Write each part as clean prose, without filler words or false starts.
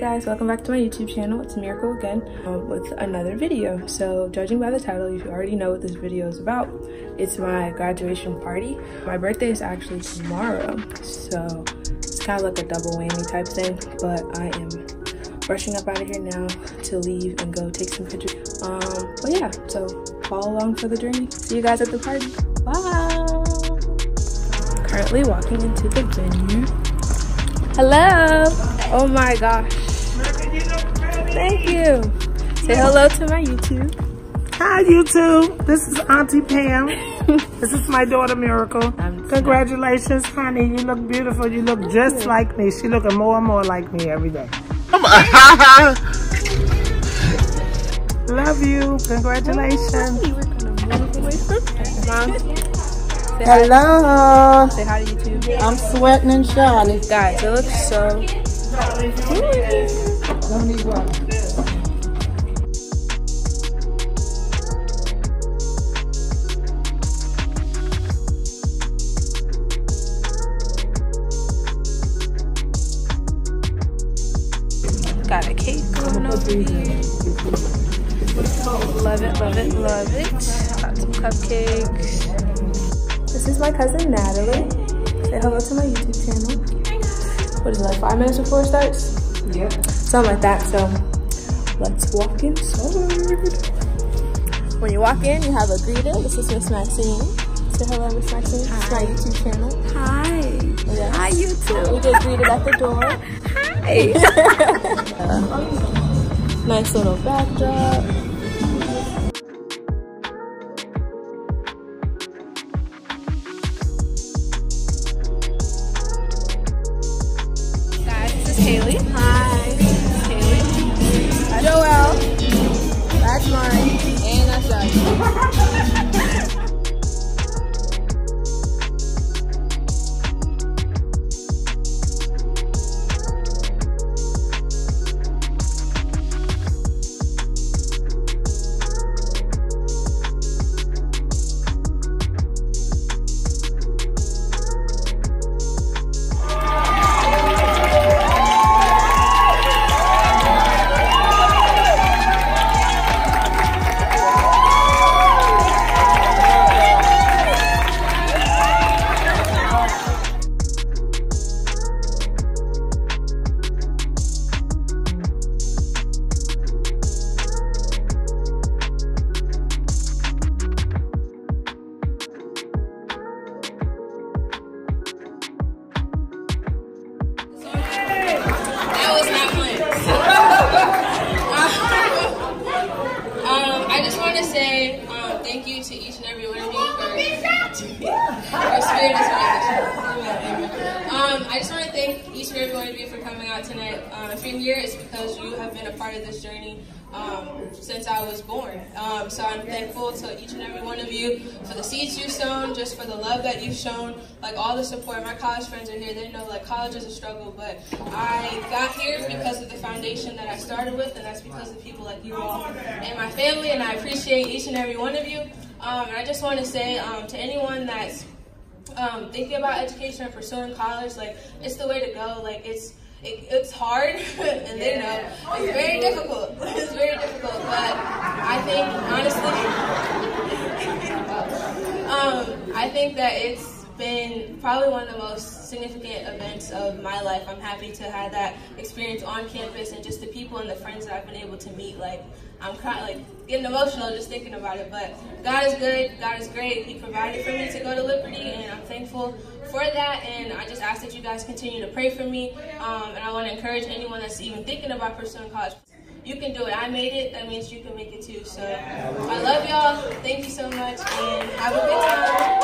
guys, welcome back to my YouTube channel. It's Miracle again with another video. So judging by the title, you already know what this video is about. It's my graduation party. My birthday is actually tomorrow, so it's kind of like a double whammy type thing, but I am brushing up out of here now to leave and go take some pictures. But yeah, so follow along for the journey. See you guys at the party. Bye! Currently walking into the venue. Hello! Oh my gosh. Thank you. Say hello to my YouTube. Hi YouTube. This is Auntie Pam. This is my daughter Miracle. Congratulations, honey. You look beautiful. You look just like me. She looking more and more like me every day. Love you. Congratulations. You were gonna move away from me. Mom. Hello. Say hi to YouTube. I'm sweating and shining. Guys, it looks so cool. Don't need water. Got a cake going over here. Love it, love it, love it. Got some cupcakes. This is my cousin Natalie. Say hello to my YouTube channel. What is it, like 5 minutes before it starts? Yeah. Something like that, so let's walk inside. When you walk in, you have a greeter. This is Miss Maxine. Say hello, Miss Maxine. Hi. This is my YouTube channel. Hi. Yes. Hi, YouTube. We get greeted at the door. Hi. Nice little backdrop. Haley. Hi. Haley. That's Joelle. That's mine. And that's thank you to each and every one of you I just want to thank each and every one of you for coming out tonight. If you're here, it's because you have been a part of this journey since I was born. So I'm thankful to each and every one of you for the seeds you've sown, just for the love that you've shown, like all the support. My college friends are here. They know like college is a struggle, but I got here because of the foundation that I started with, and that's because of people like you all and my family, and I appreciate each and every one of you. And I just want to say to anyone that's thinking about education and pursuing college, like it's the way to go. Like it's hard, and they know it's very difficult. It's very difficult, but I think honestly, I think that it's been probably one of the most significant events of my life. I'm happy to have that experience on campus, and just the people and the friends that I've been able to meet. Like I'm kind of like getting emotional just thinking about it, but God is good, God is great. He provided for me to go to Liberty, and I'm thankful for that, and I just ask that you guys continue to pray for me, and I want to encourage anyone that's even thinking about pursuing college. You can do it. I made it. That means you can make it too. So I love y'all. Thank you so much, and have a good time.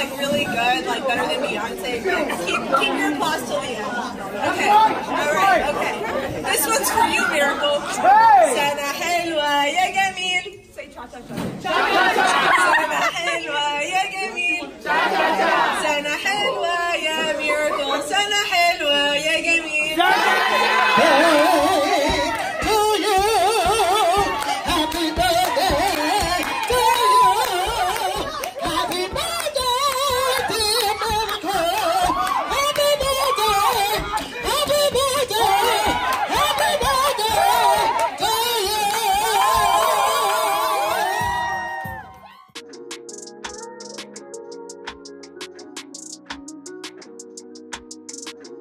like really good, like better than Beyonce. Keep your applause till the end. Okay. All right. Okay. This one's for you, Miracle. Sana helwa ya jamil. Say cha cha cha. Cha cha cha. Sana helwa ya jamil. Cha cha cha. Sana helwa ya Miracle. Sana helwa ya jamil. Cha cha cha.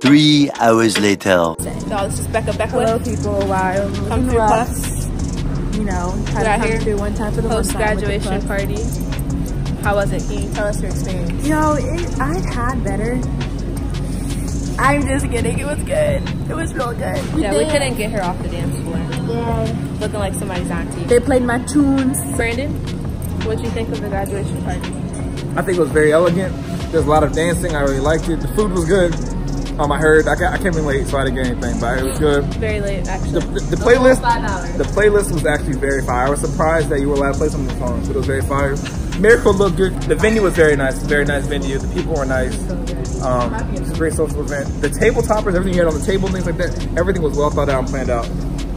Three hours later. No, this is Becca. Hello, people. Wow. Come through us. You know, had to come through one time for the post-graduation party. How was it? Can you tell us your experience? Yo, I've had better. I'm just kidding. It was good. It was real good. Yeah, we couldn't get her off the dance floor. Yeah. Looking like somebody's auntie. They played my tunes. Brandon, what'd you think of the graduation party? I think it was very elegant. There's a lot of dancing. I really liked it. The food was good. I heard, I came in late, so I didn't get anything, but it was good. Very late, actually. The playlist was actually very fire. I was surprised that you were allowed to play some of the songs, but it was very fire. Miracle looked good. The venue was very nice venue. The people were nice. It was a great social event. The table toppers, everything you had on the table, things like that, everything was well thought out and planned out.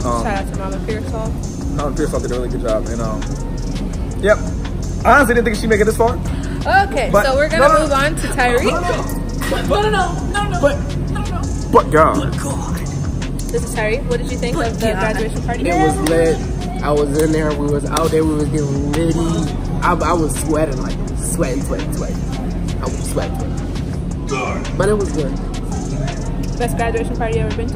Shout out to Mama Pearsall. Mama Pearsall did a really good job, and yep. I honestly didn't think she'd make it this far. Okay, but, so we're gonna move on to Tyree. But God. This is Harry. What did you think of the graduation party? It was lit. I was in there. We was out there. We was getting litty. I was sweating, like sweating. I was sweating. But it was good. Best graduation party you ever been to?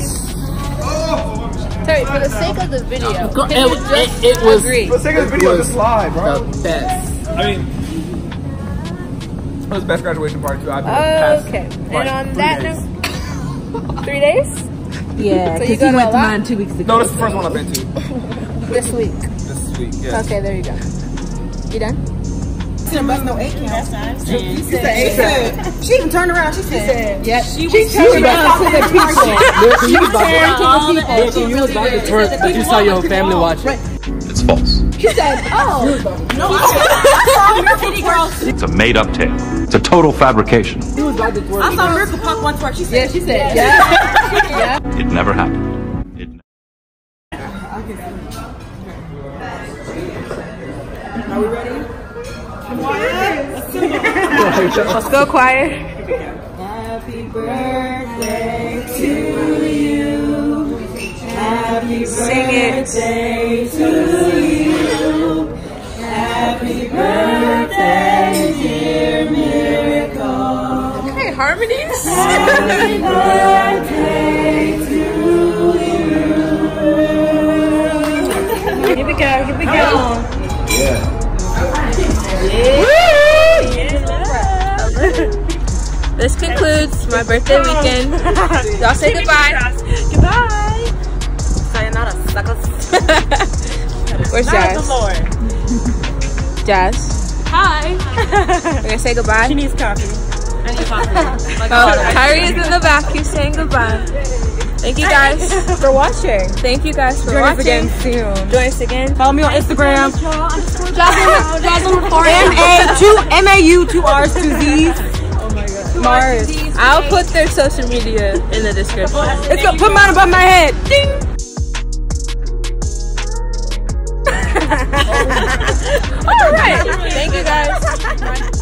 Terry, for the sake of the video, can you just agree? For the sake of the video, just lie, bro. The best. I mean. It was the best graduation party too. I've been on that note, 3 days? Yeah, because so you went to mine 2 weeks ago. No, this is the first one I've been to. This week, yeah. Okay, there you go. You done? She said 8 counts. She even turned around. She turned around to the people. You was about to turn, but you saw your family watching. It's false. She said, oh, no, I saw. It's a made-up tale. It's a total fabrication. I saw Miracle Pop once where she said, yeah, she said, yeah. It never happened. It never. Are we ready? Let's go, choir. Happy birthday to you. Happy birthday to you. Happy birthday, dear Miracle. Okay, harmonies. Happy birthday to you. Here we go. Here we go. Yeah. This concludes my birthday weekend. Y'all say goodbye. Goodbye. Sayonara, suckers. Where's Jazz? Jazz. Hi. We're gonna say goodbye. She needs coffee. I need coffee. Tyree is in the back. He's saying goodbye. Thank you guys for watching. Thank you guys for watching. Join us again soon. Join us again. Follow me on Instagram. MA2RSTUZs. Mars. I'll put their social media in the description. It's gonna put mine above my head. Ding. All right. Thank you guys.